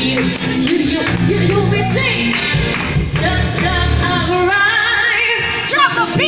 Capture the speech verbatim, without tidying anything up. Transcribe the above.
you, you, you, you, you'll be safe. Stop, stop, I'll arrive. Drop the beat.